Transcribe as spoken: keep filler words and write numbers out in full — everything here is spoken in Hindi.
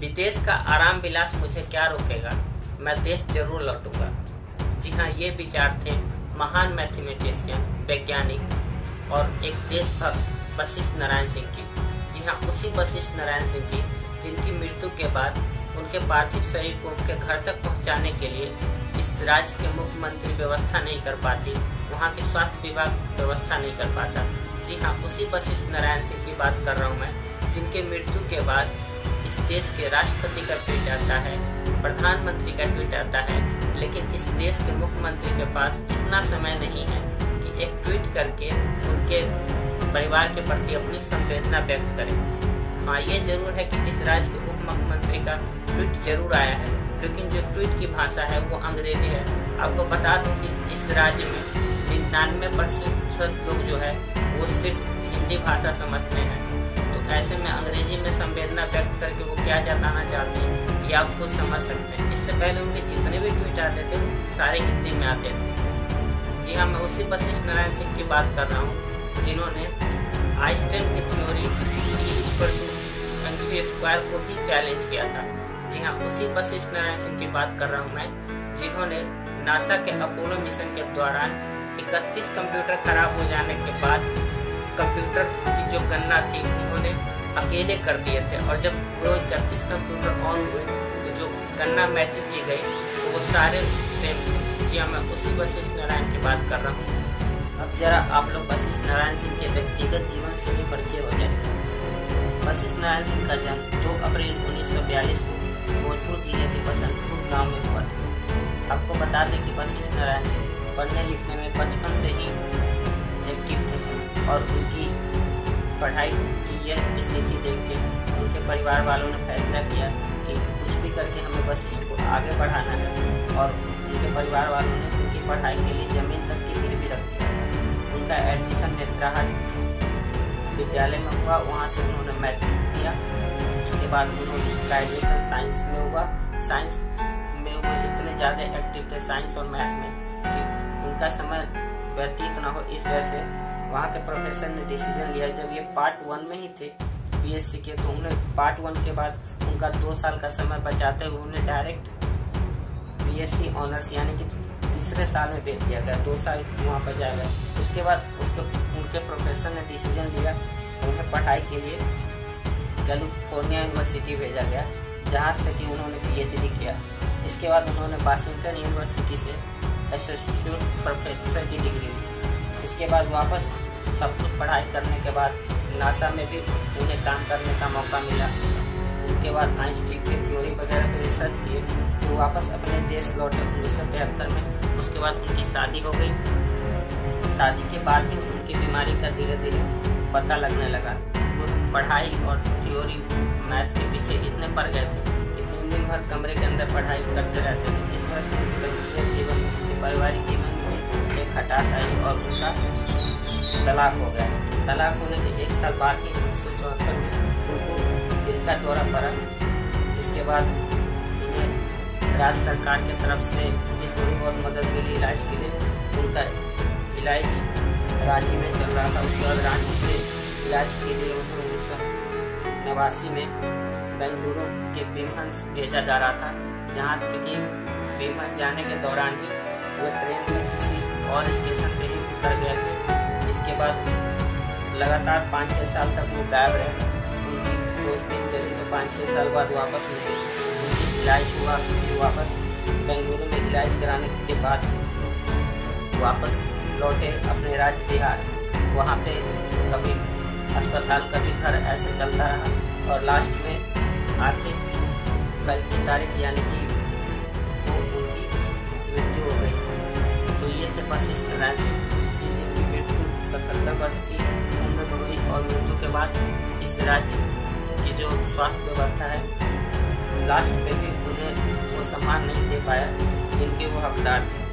विदेश का आराम विलास मुझे क्या रोकेगा, मैं देश जरूर लौटूंगा। जी हाँ, ये विचार थे महान मैथमेटिशियन, वैज्ञानिक और एक देशभक्त वशिष्ठ नारायण सिंह की। जी हाँ, उसी वशिष्ठ नारायण सिंह की जिनकी मृत्यु के बाद उनके पार्थिव शरीर को उनके घर तक पहुंचाने के लिए इस राज्य के मुख्यमंत्री व्यवस्था नहीं कर पाती, वहाँ के स्वास्थ्य विभाग व्यवस्था नहीं कर पाता। जी हाँ, उसी वशिष्ठ नारायण सिंह की बात कर रहा हूँ मैं, जिनके मृत्यु के बाद इस देश के राष्ट्रपति का ट्वीट आता है, प्रधानमंत्री का ट्वीट आता है, लेकिन इस देश के मुख्यमंत्री के पास इतना समय नहीं है कि एक ट्वीट करके उनके परिवार के प्रति अपनी संवेदना व्यक्त करें। हाँ, ये जरूर है कि इस राज्य के उप मुख्यमंत्री का ट्वीट जरूर आया है, लेकिन जो ट्वीट की भाषा है वो अंग्रेजी है। आपको बता दूं कि इस राज्य में निन्यानवे प्रतिशत लोग जो है वो सिर्फ हिंदी भाषा समझते हैं, तो ऐसे में अंग्रेजी में संवेदना व्यक्त करके वो क्या जताना चाहते हैं ये आप खुद समझ सकते हैं। इससे पहले उनके जितने भी ट्वीट आते थे सारे हिंदी में आते थे। जी हाँ, मैं उसी वशिष्ठ नारायण सिंह की बात कर रहा हूँ जिन्होंने आइंस्टीन की थ्योरी स्क्वायर को भी चैलेंज किया था। जी हाँ, उसी वशिष्ठ नारायण सिंह की बात कर रहा हूँ मैं, जिन्होंने नासा के अपोलो मिशन के दौरान इकतीस कंप्यूटर खराब हो जाने के बाद कंप्यूटर की जो गणना थी उन्होंने अकेले कर दिए थे, और जब वो इकतीस कंप्यूटर ऑन हुए तो जो गणना मैचिंग की गई तो वो सारे सेम थे। जी हाँ, मैं उसी वशिष्ठ नारायण की बात कर रहा हूँ। अब जरा आप लोग वशिष्ठ नारायण सिंह के व्यक्तिगत जीवन से भी परिचय हो जाए। वशिष्ठ नारायण सिंह का जन्म दो अप्रैल उन्नीस सौ बयालीस को भोजपुर जिले के बसंतपुर गांव में हुआ था। आपको बता दें कि वशिष्ठ नारायण सिंह पढ़ने लिखने में बचपन से ही एक्टिव थे, और उनकी पढ़ाई की यह स्थिति देख के उनके परिवार वालों ने फैसला किया कि कुछ भी करके हमें वशिष्ठ को आगे बढ़ाना है, और उनके परिवार वालों ने उनकी पढ़ाई के लिए जमीन तक की गिरवी रख दिया। उनका एडमिशन नेत्राहट विद्यालय में हुआ, वहाँ से उन्होंने मैट्रिक किया। उसके बाद उन्होंने ग्रेजुएशन साइंस में हुआ। साइंस में वो इतने ज़्यादा एक्टिव थे साइंस और मैथ में कि उनका समय व्यतीत ना हो, इस वजह से वहाँ के प्रोफेसर ने डिसीजन लिया। जब ये पार्ट वन में ही थे बीएससी के, तो उन्हें पार्ट वन के बाद उनका दो साल का समय बचाते हुए उन्हें डायरेक्ट बीएससी ऑनर्स यानी कि तीसरे साल में भेज दिया गया। दो साल वहाँ पर जाएगा। उसके बाद उसके उनके प्रोफेसर ने डिसीजन लिया, उन्हें पढ़ाई के लिए कैलिफोर्निया यूनिवर्सिटी भेजा गया, जहाँ से कि उन्होंने पीएचडी किया। इसके बाद उन्होंने वाशिंगटन यूनिवर्सिटी से एसोसिएट प्रोफेसर की डिग्री ली। इसके बाद वापस सब कुछ पढ़ाई करने के बाद नासा में भी उन्हें काम करने का मौका मिला। उसके बाद आइंस्टीन की थ्योरी वगैरह पर रिसर्च किए, फिर वापस अपने देश लौटे उन्नीस सौ तिहत्तर में। उसके बाद उनकी शादी हो गई। शादी के बाद ही उनकी बीमारी का धीरे धीरे पता लगने लगा। वो पढ़ाई और थ्योरी मैथ के पीछे इतने पड़ गए थे कि तीन दिन भर कमरे के अंदर पढ़ाई करते रहते थे। इस वजह से उनके जीवन उनके पारिवारिक जीवन में एक हटाश आई और उनका तलाक हो गया। तलाक होने के एक साल बाद ही उन्नीस सौ चौहत्तर में उनको दिल का दौरा पड़ा। इसके बाद उन्हें राज्य सरकार की तरफ से थोड़ी बहुत मदद मिली इलाज के लिए। उनका इलाज रांची में चल रहा था। उसके बाद रांची से इलाज के लिए उनको उन्नीस सौ नवासी में बेंगलुरु के भीमहंस भेजा जा रहा था, जहाँ से कि भीमहंस जाने के दौरान ही वो ट्रेन में किसी और स्टेशन पे ही उतर गए थे। इसके बाद लगातार पाँच छः साल तक वो गायब रहे। उनकी खोजबीन चली तो पाँच छः साल बाद वापस उनके इलाज हुआ। फिर वापस बेंगलुरु में इलाज कराने के बाद वापस लौटे अपने राज्य बिहार। वहाँ पे कभी अस्पताल कभी घर ऐसे चलता रहा, और लास्ट में आके कल की तारीख यानी कि वो उनकी मृत्यु हो गई। तो ये थे वशिष्ठ नारायण सिंह, जिन जिनकी मृत्यु सतहत्तर वर्ष की उम्र में हुई, और मृत्यु के बाद इस राज्य की जो स्वास्थ्य व्यवस्था है लास्ट में भी उन्हें वो सम्मान नहीं दे पाया जिनके वो हकदार थे।